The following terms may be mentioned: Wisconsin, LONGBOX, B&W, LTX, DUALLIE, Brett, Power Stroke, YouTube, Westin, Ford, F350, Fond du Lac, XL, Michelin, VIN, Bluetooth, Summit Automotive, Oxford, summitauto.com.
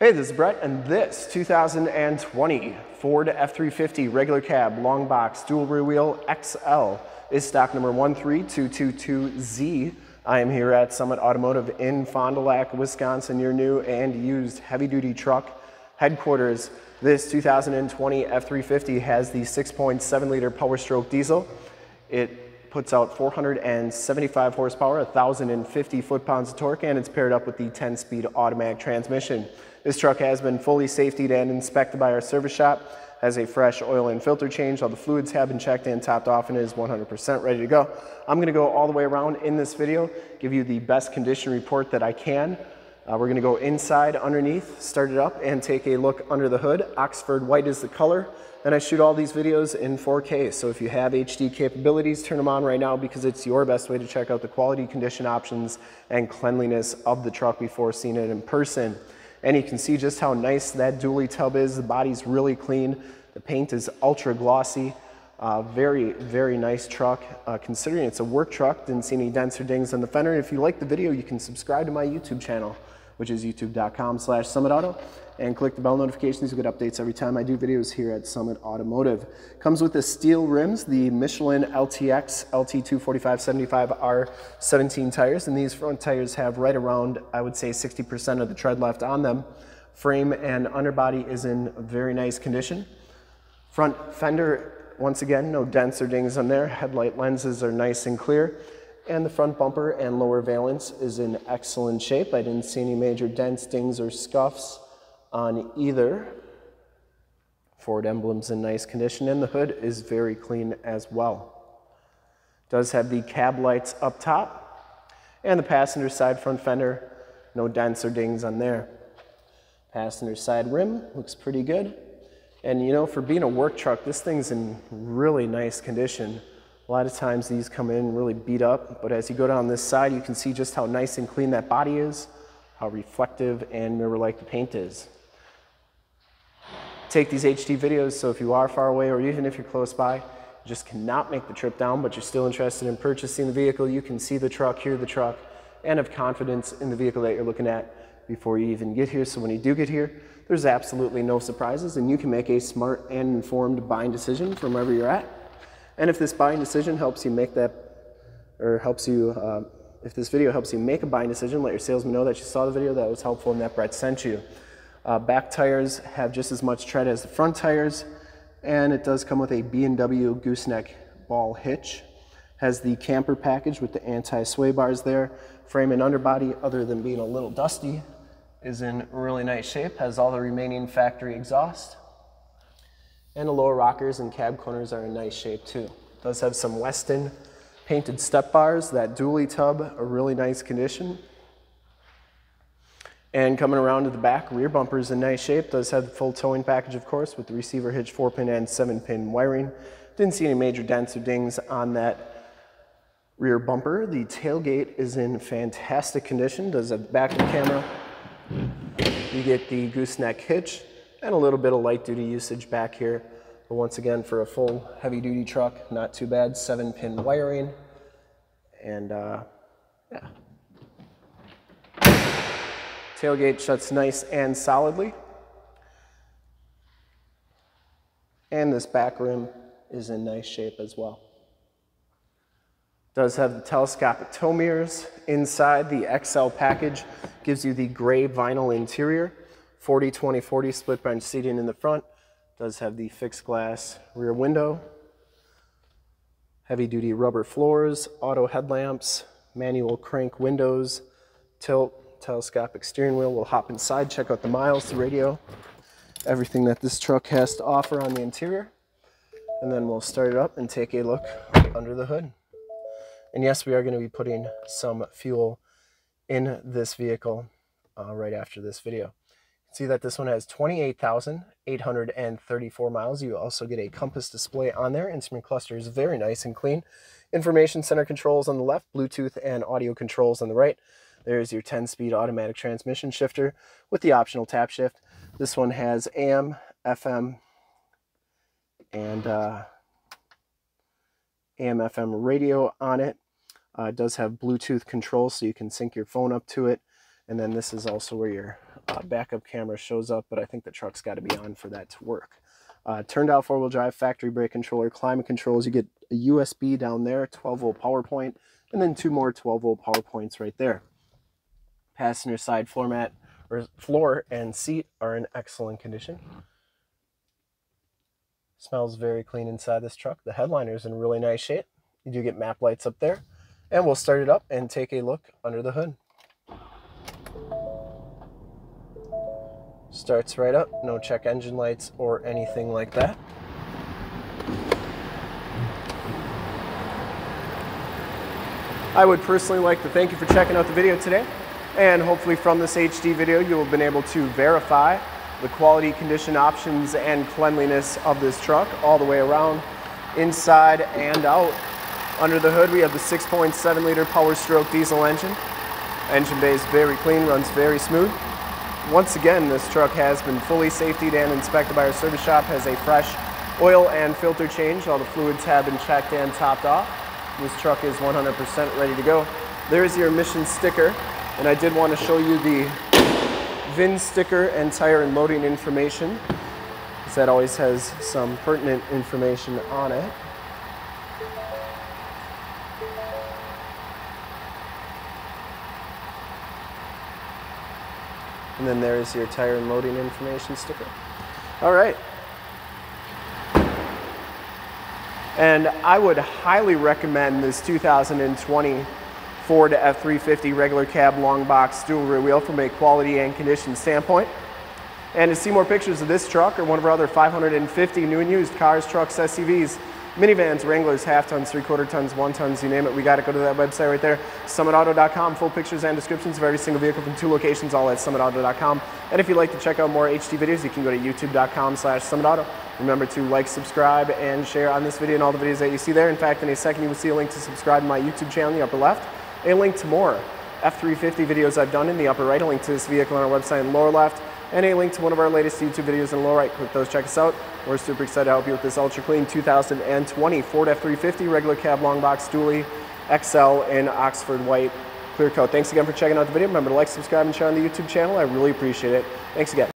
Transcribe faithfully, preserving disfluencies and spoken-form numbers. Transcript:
Hey, this is Brett, and this two thousand twenty Ford F three fifty regular cab, long box, dual rear wheel X L is stock number one three two two two Z. I am here at Summit Automotive in Fond du Lac, Wisconsin, your new and used heavy duty truck headquarters. This two thousand twenty F three fifty has the six point seven liter Power Stroke diesel. It puts out four hundred seventy-five horsepower, one thousand fifty foot-pounds of torque, and it's paired up with the ten speed automatic transmission. This truck has been fully safetied and inspected by our service shop, has a fresh oil and filter change. All the fluids have been checked and topped off, and it is one hundred percent ready to go. I'm gonna go all the way around in this video, give you the best condition report that I can. Uh, we're gonna go inside, underneath, start it up, and take a look under the hood. Oxford white is the color, and I shoot all these videos in four K, so if you have H D capabilities, turn them on right now, because it's your best way to check out the quality, condition options, and cleanliness of the truck before seeing it in person. And you can see just how nice that dually tub is. The body's really clean, the paint is ultra glossy. Uh, very, very nice truck. Uh, considering it's a work truck, didn't see any dents or dings on the fender. If you like the video, you can subscribe to my YouTube channel, which is youtube dot com slash Summit Auto, and click the bell notifications. You get updates every time I do videos here at Summit Automotive. Comes with the steel rims, the Michelin L T X, L T two forty-five seventy-five R seventeen tires, and these front tires have right around, I would say, sixty percent of the tread left on them. Frame and underbody is in very nice condition. Front fender, once again, no dents or dings on there. Headlight lenses are nice and clear. And the front bumper and lower valance is in excellent shape. I didn't see any major dents, dings, or scuffs on either. Ford emblem's in nice condition, and the hood is very clean as well. Does have the cab lights up top, and the passenger side front fender, no dents or dings on there. Passenger side rim looks pretty good. And you know, for being a work truck, this thing's in really nice condition. A lot of times these come in really beat up, but as you go down this side, you can see just how nice and clean that body is, how reflective and mirror-like the paint is. Take these H D videos, so if you are far away or even if you're close by, you just cannot make the trip down, but you're still interested in purchasing the vehicle, you can see the truck, hear the truck, and have confidence in the vehicle that you're looking at before you even get here. So when you do get here, there's absolutely no surprises, and you can make a smart and informed buying decision from wherever you're at. And if this buying decision helps you make that, or helps you, uh, if this video helps you make a buying decision, let your salesman know that you saw the video, that was helpful, and that Brett sent you. Uh, back tires have just as much tread as the front tires, and it does come with a B and W gooseneck ball hitch. Has the camper package with the anti-sway bars there. Frame and underbody, other than being a little dusty, is in really nice shape. Has all the remaining factory exhaust. And the lower rockers and cab corners are in nice shape too. Does have some Westin painted step bars, that dually tub, a really nice condition. And coming around to the back, rear bumper is in nice shape. Does have the full towing package, of course, with the receiver hitch, four pin and seven pin wiring. Didn't see any major dents or dings on that rear bumper. The tailgate is in fantastic condition. Does have the back of the camera. You get the gooseneck hitch. And a little bit of light duty usage back here. But once again, for a full heavy duty truck, not too bad. Seven pin wiring. And uh, yeah. Tailgate shuts nice and solidly. And this back rim is in nice shape as well. Does have the telescopic tow mirrors inside. The X L package gives you the gray vinyl interior. forty twenty forty split bench seating in the front. Does have the fixed glass rear window, heavy duty rubber floors, auto headlamps, manual crank windows, tilt, telescopic steering wheel. We'll hop inside, check out the miles, the radio, everything that this truck has to offer on the interior. And then we'll start it up and take a look under the hood. And yes, we are going to be putting some fuel in this vehicle uh, right after this video. See that this one has twenty-eight thousand eight hundred thirty-four miles. You also get a compass display on there. Instrument cluster is very nice and clean. Information center controls on the left, Bluetooth and audio controls on the right. There's your ten speed automatic transmission shifter with the optional tap shift. This one has A M, F M, and uh, A M F M radio on it. Uh, it does have Bluetooth control, so you can sync your phone up to it. And then this is also where your uh, backup camera shows up, but I think the truck's got to be on for that to work. Uh, turned out four-wheel drive, factory brake controller, climate controls. You get a U S B down there, twelve volt power point, and then two more twelve volt power points right there. Passenger side floor mat, or floor and seat are in excellent condition. Smells very clean inside this truck. The headliner's in really nice shape. You do get map lights up there. And we'll start it up and take a look under the hood. Starts right up, no check engine lights or anything like that. I would personally like to thank you for checking out the video today, and hopefully from this H D video you will have been able to verify the quality, condition, options, and cleanliness of this truck all the way around, inside and out. Under the hood we have the six point seven liter Power Stroke diesel engine. Engine bay is very clean, runs very smooth. Once again, this truck has been fully safetied and inspected by our service shop, has a fresh oil and filter change. All the fluids have been checked and topped off. This truck is one hundred percent ready to go. There's your emissions sticker, and I did want to show you the V I N sticker and tire and loading information, because that always has some pertinent information on it. And then there is your tire and loading information sticker. All right. And I would highly recommend this two thousand twenty Ford F three fifty regular cab long box dual rear wheel from a quality and condition standpoint. And to see more pictures of this truck or one of our other five hundred fifty new and used cars, trucks, S U Vs, minivans, Wranglers, half tons, three quarter tons, one tons, you name it, we got to go to that website right there, summit auto dot com. Full pictures and descriptions of every single vehicle from two locations, all at summit auto dot com. And if you'd like to check out more H D videos, you can go to youtube dot com slash summit auto. Remember to like, subscribe, and share on this video and all the videos that you see there. In fact, in a second, you will see a link to subscribe to my YouTube channel in the upper left, a link to more F three fifty videos I've done in the upper right, a link to this vehicle on our website in the lower left, and a link to one of our latest YouTube videos in the lower right. Click those, check us out. We're super excited to help you with this ultra clean two thousand twenty Ford F three fifty regular cab long box dually X L in Oxford white clear coat. Thanks again for checking out the video. Remember to like, subscribe, and share on the YouTube channel. I really appreciate it. Thanks again.